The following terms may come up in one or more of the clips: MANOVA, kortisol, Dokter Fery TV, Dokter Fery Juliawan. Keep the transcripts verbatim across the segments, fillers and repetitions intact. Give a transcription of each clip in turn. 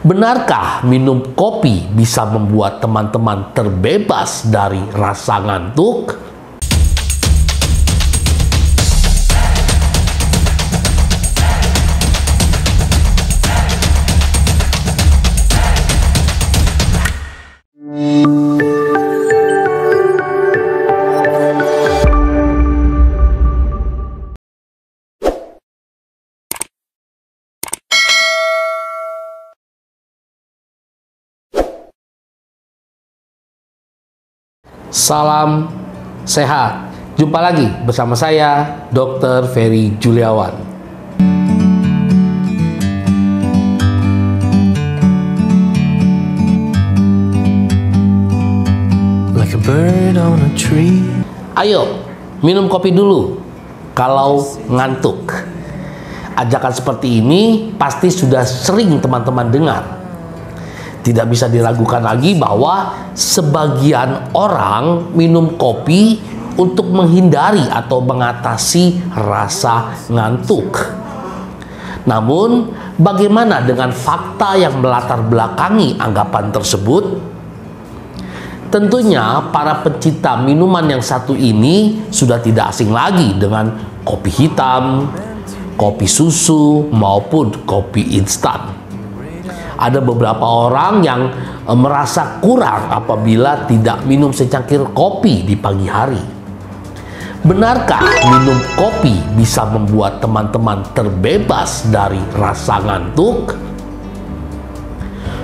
Benarkah minum kopi bisa membuat teman-teman terbebas dari rasa ngantuk? Salam sehat. Jumpa lagi bersama saya, Dokter Fery Juliawan. Like a bird on a tree. Ayo, minum kopi dulu kalau ngantuk. Ajakan seperti ini pasti sudah sering teman-teman dengar. Tidak bisa diragukan lagi bahwa sebagian orang minum kopi untuk menghindari atau mengatasi rasa ngantuk. Namun, bagaimana dengan fakta yang melatar belakangi anggapan tersebut? Tentunya, para pencinta minuman yang satu ini sudah tidak asing lagi dengan kopi hitam, kopi susu, maupun kopi instan. Ada beberapa orang yang merasa kurang apabila tidak minum secangkir kopi di pagi hari. Benarkah minum kopi bisa membuat teman-teman terbebas dari rasa ngantuk?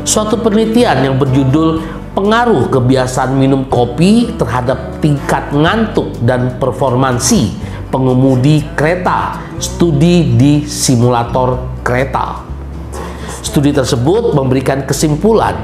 Suatu penelitian yang berjudul "Pengaruh Kebiasaan Minum Kopi Terhadap Tingkat Ngantuk dan Performansi Pengemudi Kereta", studi di simulator kereta. Studi tersebut memberikan kesimpulan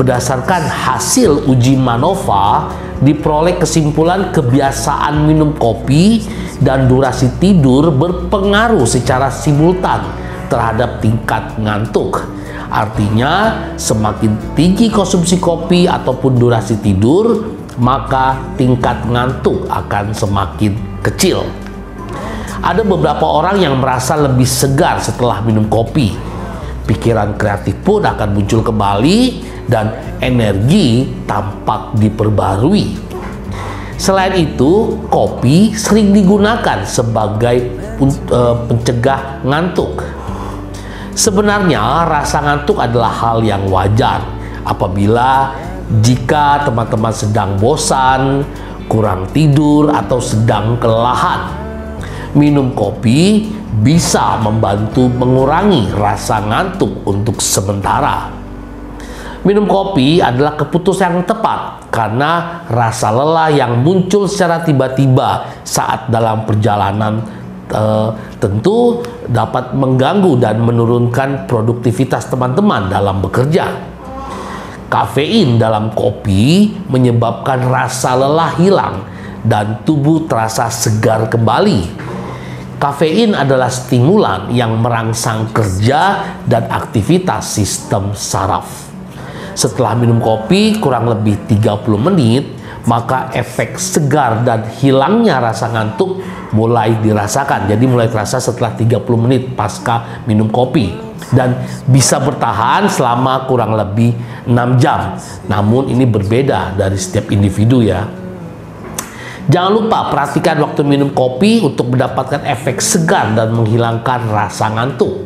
berdasarkan hasil uji MANOVA. Diperoleh kesimpulan kebiasaan minum kopi dan durasi tidur berpengaruh secara simultan terhadap tingkat ngantuk. Artinya, semakin tinggi konsumsi kopi ataupun durasi tidur, maka tingkat ngantuk akan semakin kecil. Ada beberapa orang yang merasa lebih segar setelah minum kopi. Pikiran kreatif pun akan muncul kembali dan energi tampak diperbarui. Selain itu, kopi sering digunakan sebagai pencegah ngantuk. Sebenarnya, rasa ngantuk adalah hal yang wajar apabila jika teman-teman sedang bosan, kurang tidur, atau sedang kelelahan. Minum kopi bisa membantu mengurangi rasa ngantuk untuk sementara. Minum kopi adalah keputusan yang tepat karena rasa lelah yang muncul secara tiba-tiba saat dalam perjalanan eh, tentu dapat mengganggu dan menurunkan produktivitas teman-teman dalam bekerja. Kafein dalam kopi menyebabkan rasa lelah hilang dan tubuh terasa segar kembali. Kafein adalah stimulan yang merangsang kerja dan aktivitas sistem saraf. Setelah minum kopi kurang lebih tiga puluh menit, maka efek segar dan hilangnya rasa ngantuk mulai dirasakan. Jadi mulai terasa setelah tiga puluh menit pasca minum kopi dan bisa bertahan selama kurang lebih enam jam. Namun ini berbeda dari setiap individu ya. Jangan lupa perhatikan waktu minum kopi untuk mendapatkan efek segar dan menghilangkan rasa ngantuk.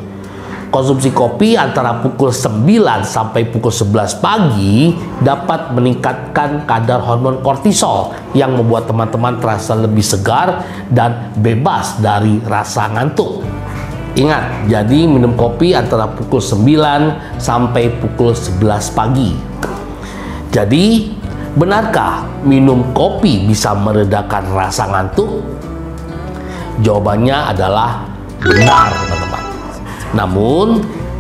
Konsumsi kopi antara pukul sembilan sampai pukul sebelas pagi dapat meningkatkan kadar hormon kortisol yang membuat teman-teman terasa lebih segar dan bebas dari rasa ngantuk. Ingat, jadi minum kopi antara pukul sembilan sampai pukul sebelas pagi. Jadi, benarkah minum kopi bisa meredakan rasa ngantuk? Jawabannya adalah benar, teman-teman. Namun,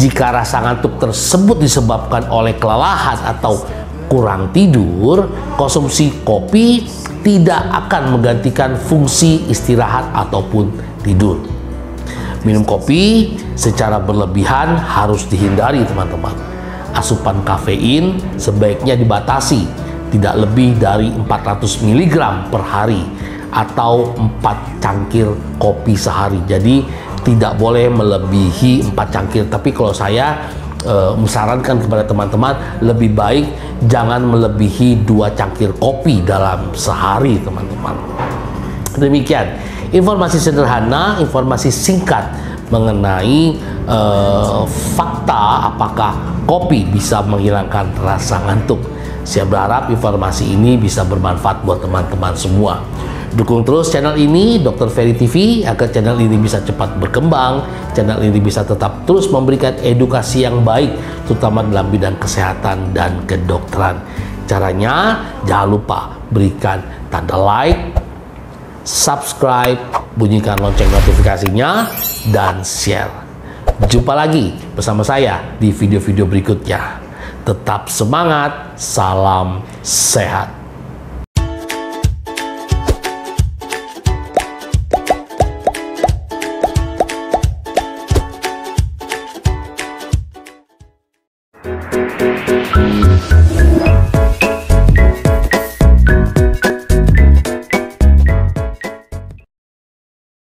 jika rasa ngantuk tersebut disebabkan oleh kelelahan atau kurang tidur, konsumsi kopi tidak akan menggantikan fungsi istirahat ataupun tidur. Minum kopi secara berlebihan harus dihindari, teman-teman. Asupan kafein sebaiknya dibatasi. Tidak lebih dari empat ratus miligram per hari atau empat cangkir kopi sehari. Jadi tidak boleh melebihi empat cangkir. Tapi kalau saya uh, sarankan kepada teman-teman lebih baik jangan melebihi dua cangkir kopi dalam sehari, teman-teman. Demikian informasi sederhana, informasi singkat mengenai uh, fakta apakah kopi bisa menghilangkan rasa ngantuk. Saya berharap informasi ini bisa bermanfaat buat teman-teman semua. Dukung terus channel ini, Dokter Fery T V, agar channel ini bisa cepat berkembang, channel ini bisa tetap terus memberikan edukasi yang baik, terutama dalam bidang kesehatan dan kedokteran. Caranya, jangan lupa berikan tanda like, subscribe, bunyikan lonceng notifikasinya, dan share. Jumpa lagi bersama saya di video-video berikutnya. Tetap semangat, salam sehat.